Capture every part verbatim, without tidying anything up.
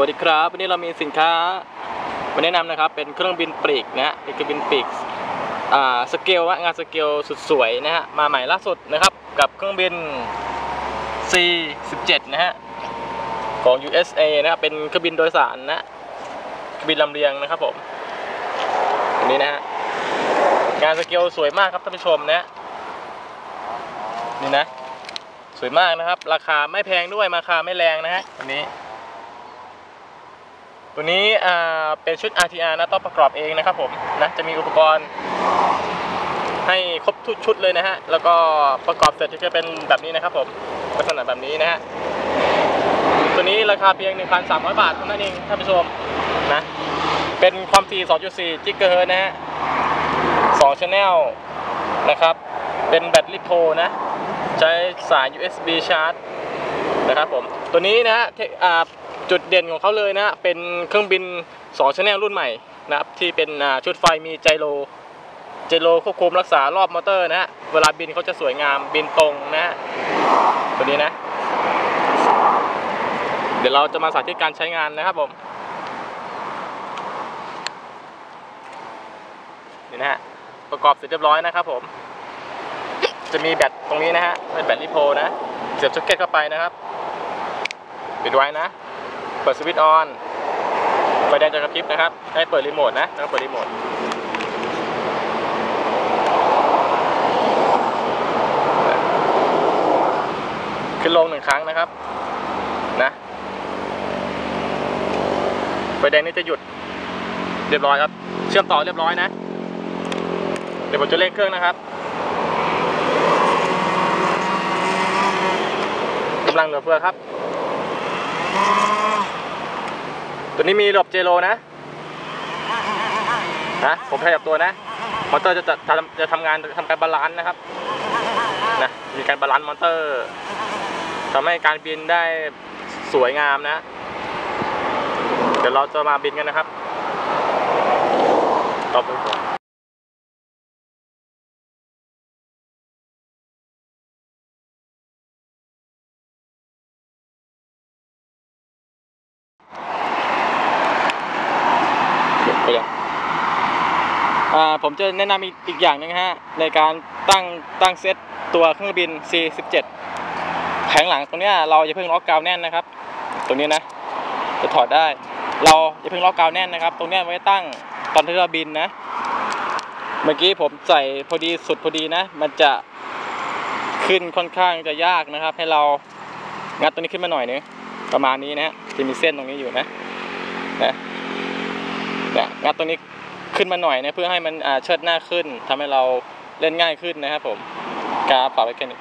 วัสดีครับวันนี้เรามีสินค้ามาแนะนำนะครับเป็นเครื่องบินปลีกนะฮะเป็นเครื่องบินปลีกอ่าสเกลงานสเกลสุดสวยนะฮะมาใหม่ล่าสุดนะครับกับเครื่องบิน ซี สิบเจ็ด นะฮะของ ยู เอส เอ นะครับเป็นเครื่องบินโดยสารนะเครื่องบินลำเลียงนะครับผมอันนี้นะฮะงานสเกลสวยมากครับท่านผู้ชมนะนี่นะสวยมากนะครับราคาไม่แพงด้วยราคาไม่แรงนะฮะอันนี้ตัวนี้เป็นชุด อาร์ ที อาร์ นะต้องประกอบเองนะครับผมนะจะมีอุปกรณ์ให้ครบทุกชุดเลยนะฮะแล้วก็ประกอบเสร็จจะเป็นแบบนี้นะครับผมลักษณะแบบนี้นะฮะตัวนี้ราคาเพียง หนึ่งพันสามร้อย บาทเท่านั้นเองท่านผู้ชมนะเป็นความถี่ สองจุดสี่ จิกเกอร์เฮิร์ตนะฮะสอง channel นะครับเป็นแบตลิโธนะใช้สาย ยู เอส บี ชาร์จนะครับผมตัวนี้นะฮะจุดเด่นของเขาเลยนะเป็นเครื่องบินสอง channel รุ่นใหม่นะครับที่เป็นชุดไฟมีไจโรไจโรควบคุมรักษารอบมอเตอร์นะฮะเวลาบินเขาจะสวยงามบินตรงนะฮะตัวนี้นะเดี๋ยวเราจะมาสาธิตการใช้งานนะครับผมนี่นะฮะประกอบเสร็จเรียบร้อยนะครับผมจะมีแบตตรงนี้นะฮะเป็นแบตลิโธนะเสียบช็อคเก็ตเข้าไปนะครับปิดไว้นะเปิดสวิตช์ออนไฟแดงจะกระพริบนะครับให้เปิดรีโมทนะแล้วก็เปิดรีโมทขึ้นลงหนึ่งครั้งนะครับนะไฟแดงนี่จะหยุดเรียบร้อยครับเชื่อมต่อเรียบร้อยนะเดี๋ยวผมจะเร่งเครื่องนะครับกำลังเหลือเฟือครับตัวนี้มีระบบเจโรนะนะผมขยับตัวนะมอเตอร์จะจะจะทำงานทำการบาลานซ์นะครับนะมีการบาลานซ์มอเตอร์ทำให้การบินได้สวยงามนะเดี๋ยวเราจะมาบินกันนะครับตบเลยครับผมจะแนะนำอีกอย่างนึงฮะในการตั้งตั้งเซตตัวเครื่องบิน ซี สิบเจ็ด แผงหลังตรงนี้เราอย่าเพิ่งล็อกกาวแน่นนะครับตรงนี้นะจะถอดได้เราอย่าเพิ่งล็อกกาวแน่นนะครับตรงนี้ไว้ตั้งตอนที่เราบินนะเมื่อกี้ผมใส่พอดีสุดพอดีนะมันจะขึ้นค่อนข้างจะยากนะครับให้เรางัดตรงนี้ขึ้นมาหน่อยนึงประมาณนี้นะจะมีเส้นตรงนี้อยู่นะนะงัดตรงนี้ขึ้นมาหน่อยนะเพื่อให้มันเชิดหน้าขึ้นทำให้เราเล่นง่ายขึ้นนะครับผมกาฝากไว้แค่นี้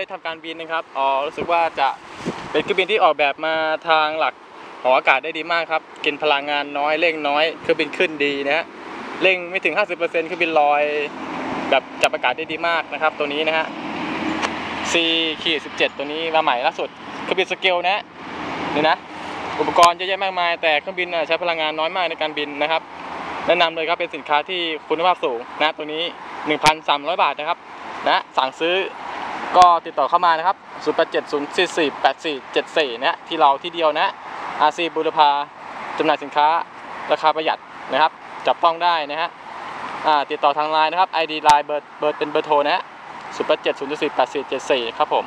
ได้ทำการบินนะครับอ๋อรู้สึกว่าจะเป็นเครื่องบินที่ออกแบบมาทางหลักหออากาศได้ดีมากครับกินพลังงานน้อยเร่งน้อยเครื่องบินขึ้นดีนะฮะเร่งไม่ถึง ห้าสิบเปอร์เซ็นต์ เครื่องบินลอยแบบจับอากาศได้ดีมากนะครับตัวนี้นะฮะ ซี สิบเจ็ด ตัวนี้มาใหม่ล่าสุดเครื่องบินสเกลนะนี่นะ อุปกรณ์เยอะแยะมากมายแต่เครื่องบินใช้พลังงานน้อยมากในการบินนะครับแนะนำเลยครับเป็นสินค้าที่คุณภาพสูงนะตัวนี้ หนึ่งพันสามร้อย บาทนะครับนะสั่งซื้อก็ติดต่อเข้ามานะครับศูนย์ แปด เจ็ด ศูนย์ สี่ สี่ แปด สี่ เจ็ด สี่นะที่เราที่เดียวนะ อาร์ ซี บูรพาจำหน่ายสินค้าราคาประหยัดนะครับจับต้องได้นะฮะติดต่อทางไลน์นะครับ ไอ ดี ไลน์ เบอร์เบอร์เป็นเบอร์โทรนะฮะ ศูนย์ แปด เจ็ด ศูนย์ สี่ แปด สี่ เจ็ด สี่ ครับผม